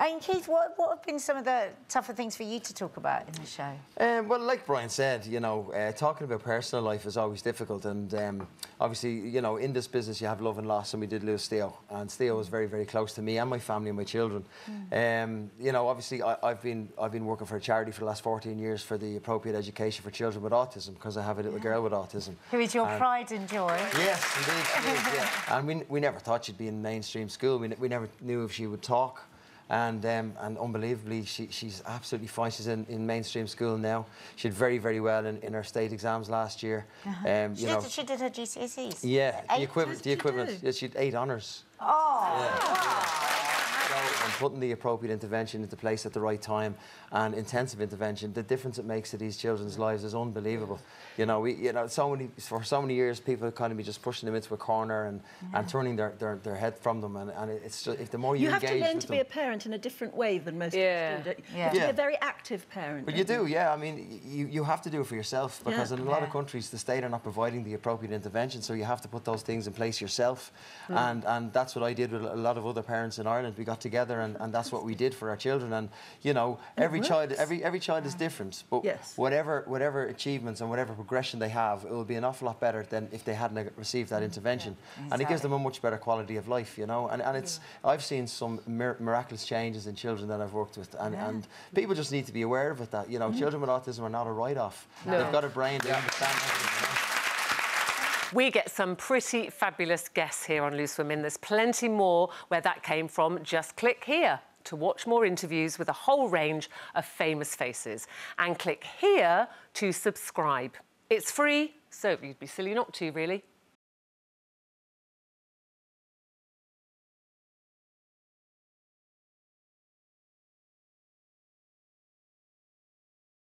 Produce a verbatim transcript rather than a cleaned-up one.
And Keith, what, what have been some of the tougher things for you to talk about in the show? Um, well, like Brian said, you know, uh, talking about personal life is always difficult. And um, obviously, you know, in this business, you have love and loss. And we did lose Theo. And Theo was very, very close to me and my family and my children. Mm. Um, you know, obviously, I, I've been I've been working for a charity for the last fourteen years for the appropriate education for children with autism, because I have a little yeah. girl with autism. Who is your and pride and joy. Yes, indeed. She is, yeah. And we, we never thought she'd be in mainstream school. We, we never knew if she would talk. And, um, and unbelievably, she, she's absolutely fine. She's in, in mainstream school now. She did very, very well in, in her state exams last year. Uh-huh. um, you she, know, did, she did her G C S Es? Yeah, eight? The equivalent. The equivalent. She, yeah, she had eight honours. Oh! Yeah. Wow. And putting the appropriate intervention into place at the right time and intensive intervention, the difference it makes to these children's lives is unbelievable. You know, we, you know, so many for so many years people have kind of been just pushing them into a corner and, yeah. and turning their, their their head from them, and, and it's just, if the more you, you have engage to learn to them, be a parent in a different way than most yeah. do. Yeah. You have to be a very active parent. But you do, yeah. I mean, you you have to do it for yourself, because yeah. in a lot yeah. of countries the state are not providing the appropriate intervention, so you have to put those things in place yourself. Mm. And and that's what I did with a lot of other parents in Ireland. We got together. And, and that's what we did for our children. And you know, every child, every every child is different. But yes. whatever whatever achievements and whatever progression they have, it will be an awful lot better than if they hadn't received that intervention. Yeah, exactly. And it gives them a much better quality of life, you know. And and it's yeah. I've seen some mir miraculous changes in children that I've worked with, and yeah. and people just need to be aware of it. That you know, mm-hmm. children with autism are not a write-off. No. They've got a brain. They yeah. understand everything. We get some pretty fabulous guests here on Loose Women. There's plenty more where that came from. Just click here to watch more interviews with a whole range of famous faces. And click here to subscribe. It's free, so you'd be silly not to, really.